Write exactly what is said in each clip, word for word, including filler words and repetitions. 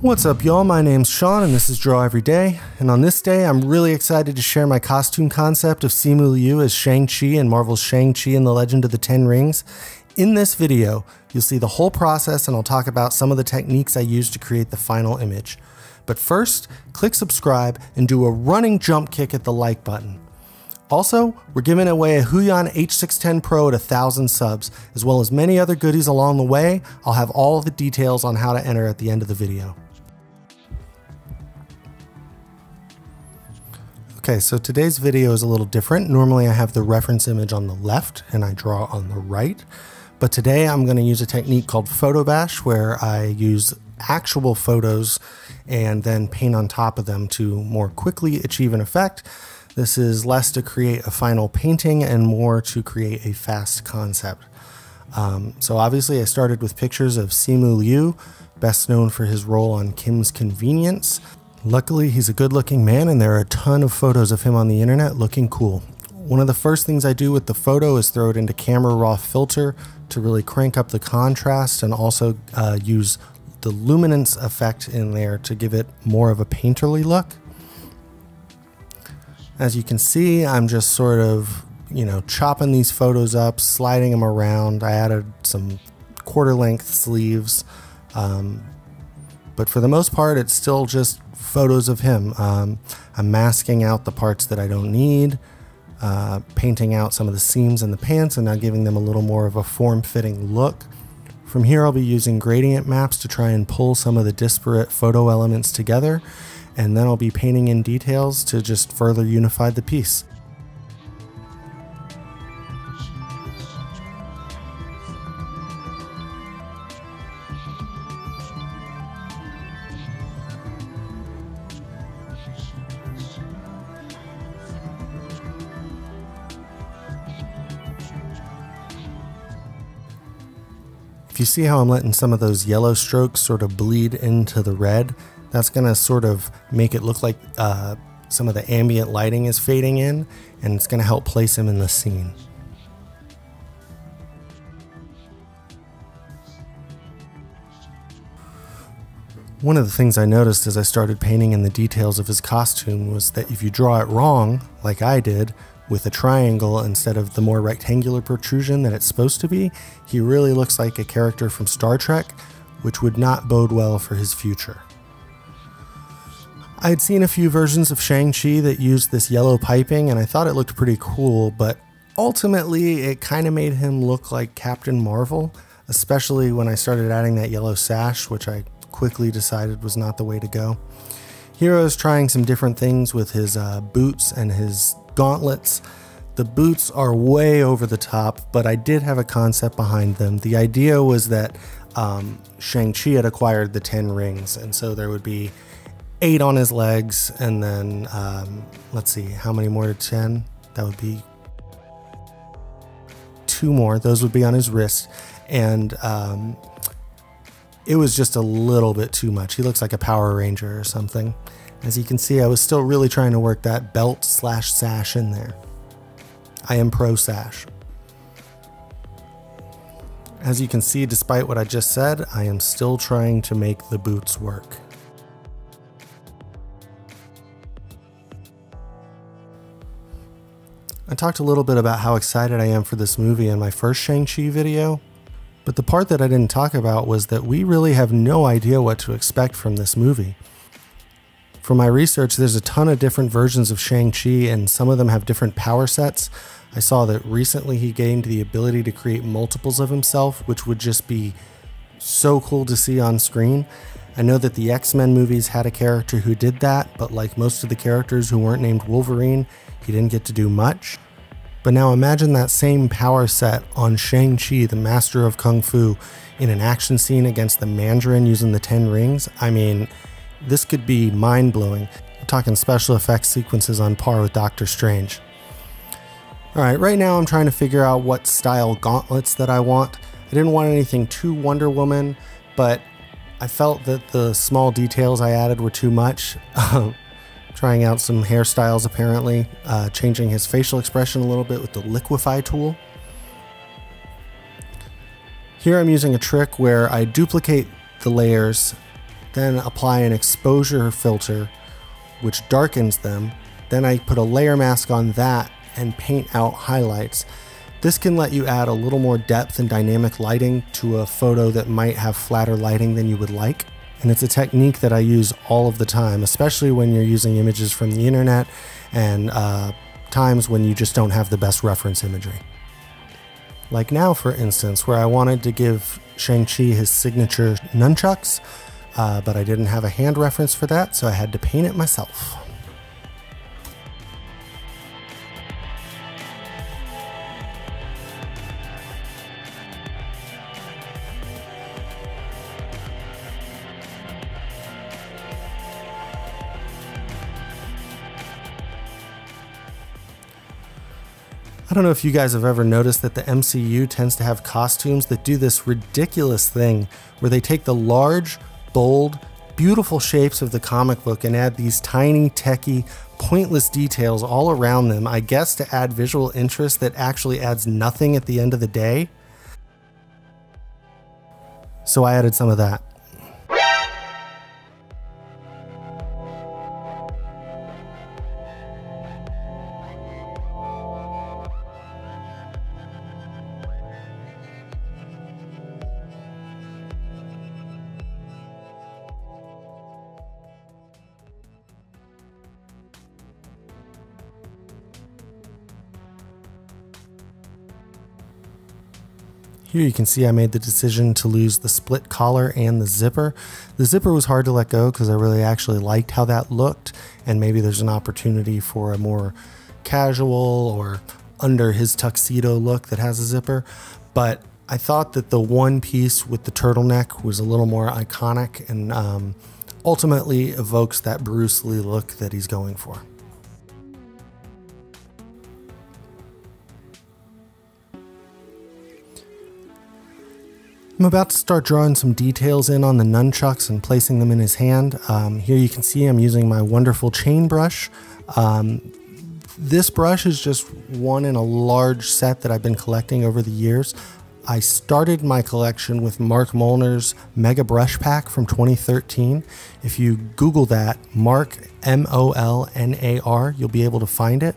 What's up, y'all? My name's Sean and this is Draw Every Day, and on this day I'm really excited to share my costume concept of Simu Liu as Shang-Chi in Marvel's Shang-Chi and the Legend of the Ten Rings. In this video, you'll see the whole process and I'll talk about some of the techniques I used to create the final image. But first, click subscribe and do a running jump kick at the like button. Also, we're giving away a Huion H six ten Pro at one thousand subs, as well as many other goodies along the way. I'll have all the details on how to enter at the end of the video. Okay, so today's video is a little different. Normally I have the reference image on the left and I draw on the right, but today I'm going to use a technique called photo bash, where I use actual photos and then paint on top of them to more quickly achieve an effect. This is less to create a final painting and more to create a fast concept. Um, so obviously I started with pictures of Simu Liu, best known for his role on Kim's Convenience. Luckily, he's a good-looking man and there are a ton of photos of him on the internet looking cool. One of the first things I do with the photo is throw it into Camera Raw Filter to really crank up the contrast and also uh, use the luminance effect in there to give it more of a painterly look. As you can see, I'm just sort of, you know, chopping these photos up, sliding them around. I added some quarter-length sleeves, um, but for the most part, it's still just photos of him. Um, I'm masking out the parts that I don't need, uh, painting out some of the seams in the pants and now giving them a little more of a form-fitting look. From here, I'll be using gradient maps to try and pull some of the disparate photo elements together, and then I'll be painting in details to just further unify the piece. If you see how I'm letting some of those yellow strokes sort of bleed into the red, that's going to sort of make it look like uh, some of the ambient lighting is fading in, and it's going to help place him in the scene. One of the things I noticed as I started painting in the details of his costume was that if you draw it wrong, like I did, with a triangle instead of the more rectangular protrusion that it's supposed to be, he really looks like a character from Star Trek, which would not bode well for his future. I'd seen a few versions of Shang-Chi that used this yellow piping and I thought it looked pretty cool, but ultimately it kind of made him look like Captain Marvel, especially when I started adding that yellow sash, which I quickly decided was not the way to go. Here I was trying some different things with his uh, boots and his gauntlets. The boots are way over the top, but I did have a concept behind them. The idea was that um, Shang-Chi had acquired the Ten Rings, and so there would be eight on his legs, and then um, let's see, how many more to ten? That would be two more. Those would be on his wrist, and um, it was just a little bit too much. He looks like a Power Ranger or something. As you can see, I was still really trying to work that belt slash sash in there. I am pro sash. As you can see, despite what I just said, I am still trying to make the boots work. I talked a little bit about how excited I am for this movie in my first Shang-Chi video, but the part that I didn't talk about was that we really have no idea what to expect from this movie. For my research, there's a ton of different versions of Shang-Chi, and some of them have different power sets. I saw that recently he gained the ability to create multiples of himself, which would just be so cool to see on screen. I know that the X-Men movies had a character who did that, but like most of the characters who weren't named Wolverine, he didn't get to do much. But now imagine that same power set on Shang-Chi, the master of Kung Fu, in an action scene against the Mandarin using the Ten Rings. I mean, this could be mind-blowing. I'm talking special effects sequences on par with Doctor Strange. Alright, right now I'm trying to figure out what style gauntlets that I want. I didn't want anything too Wonder Woman, but I felt that the small details I added were too much. Trying out some hairstyles apparently, uh, changing his facial expression a little bit with the liquefy tool. Here I'm using a trick where I duplicate the layers, then apply an exposure filter which darkens them, then I put a layer mask on that and paint out highlights. This can let you add a little more depth and dynamic lighting to a photo that might have flatter lighting than you would like. And it's a technique that I use all of the time, especially when you're using images from the internet and uh, times when you just don't have the best reference imagery. Like now, for instance, where I wanted to give Shang-Chi his signature nunchucks, uh, but I didn't have a hand reference for that, so I had to paint it myself. I don't know if you guys have ever noticed that the M C U tends to have costumes that do this ridiculous thing where they take the large, bold, beautiful shapes of the comic book and add these tiny, techie, pointless details all around them, I guess to add visual interest that actually adds nothing at the end of the day. So I added some of that. Here you can see I made the decision to lose the split collar and the zipper. The zipper was hard to let go because I really actually liked how that looked, and maybe there's an opportunity for a more casual or under his tuxedo look that has a zipper, but I thought that the one piece with the turtleneck was a little more iconic and um, ultimately evokes that Bruce Lee look that he's going for. I'm about to start drawing some details in on the nunchucks and placing them in his hand. Um, here you can see I'm using my wonderful chain brush. Um, this brush is just one in a large set that I've been collecting over the years. I started my collection with Mark Molnar's Mega Brush Pack from twenty thirteen. If you Google that, Mark, M O L N A R, you'll be able to find it.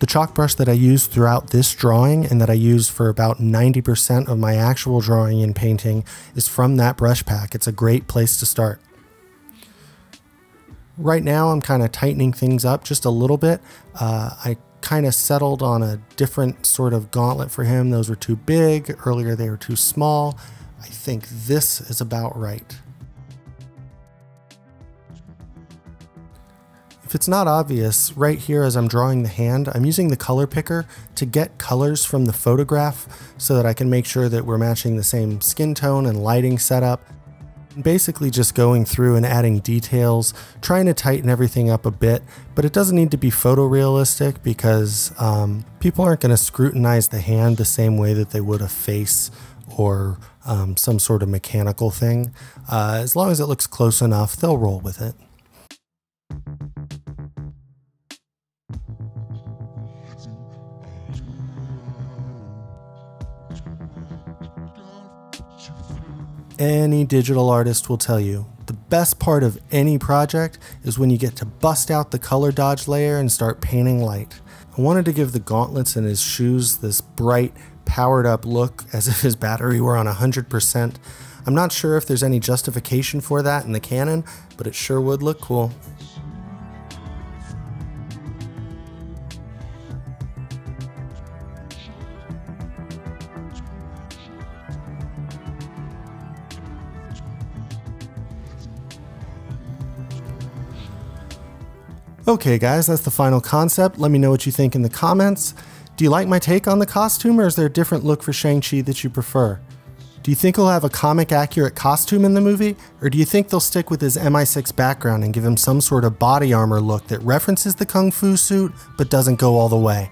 The chalk brush that I use throughout this drawing and that I use for about ninety percent of my actual drawing and painting is from that brush pack. It's a great place to start. Right now I'm kind of tightening things up just a little bit. Uh, I kind of settled on a different sort of gauntlet for him. Those were too big. Earlier they were too small. I think this is about right. If it's not obvious, right here as I'm drawing the hand, I'm using the color picker to get colors from the photograph so that I can make sure that we're matching the same skin tone and lighting setup. Basically just going through and adding details, trying to tighten everything up a bit, but it doesn't need to be photorealistic because um, people aren't going to scrutinize the hand the same way that they would a face or um, some sort of mechanical thing. Uh, as long as it looks close enough, they'll roll with it. Any digital artist will tell you, the best part of any project is when you get to bust out the color dodge layer and start painting light. I wanted to give the gauntlets and his shoes this bright, powered up look as if his battery were on one hundred percent. I'm not sure if there's any justification for that in the canon, but it sure would look cool. Okay guys, that's the final concept. Let me know what you think in the comments. Do you like my take on the costume, or is there a different look for Shang-Chi that you prefer? Do you think he'll have a comic accurate costume in the movie, or do you think they'll stick with his M I six background and give him some sort of body armor look that references the kung fu suit but doesn't go all the way?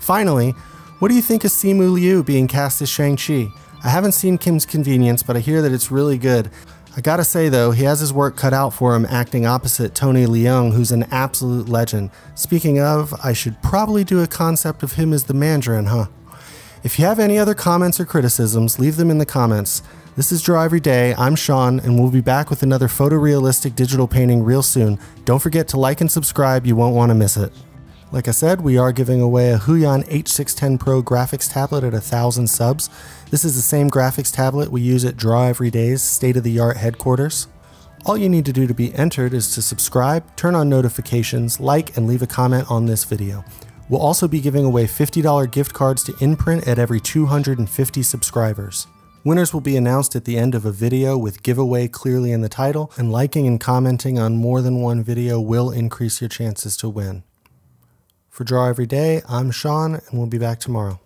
Finally, what do you think of Simu Liu being cast as Shang-Chi? I haven't seen Kim's Convenience, but I hear that it's really good. I gotta say though, he has his work cut out for him acting opposite Tony Leung, who's an absolute legend. Speaking of, I should probably do a concept of him as the Mandarin, huh? If you have any other comments or criticisms, leave them in the comments. This is Draw Every Day, I'm Sean, and we'll be back with another photorealistic digital painting real soon. Don't forget to like and subscribe, you won't want to miss it. Like I said, we are giving away a Huion H six ten Pro graphics tablet at one thousand subs. This is the same graphics tablet we use at Draw Every Day's state-of-the-art headquarters. All you need to do to be entered is to subscribe, turn on notifications, like, and leave a comment on this video. We'll also be giving away fifty dollar gift cards to InPrint at every two hundred fifty subscribers. Winners will be announced at the end of a video with giveaway clearly in the title, and liking and commenting on more than one video will increase your chances to win. For Draw Every Day, I'm Sean, and we'll be back tomorrow.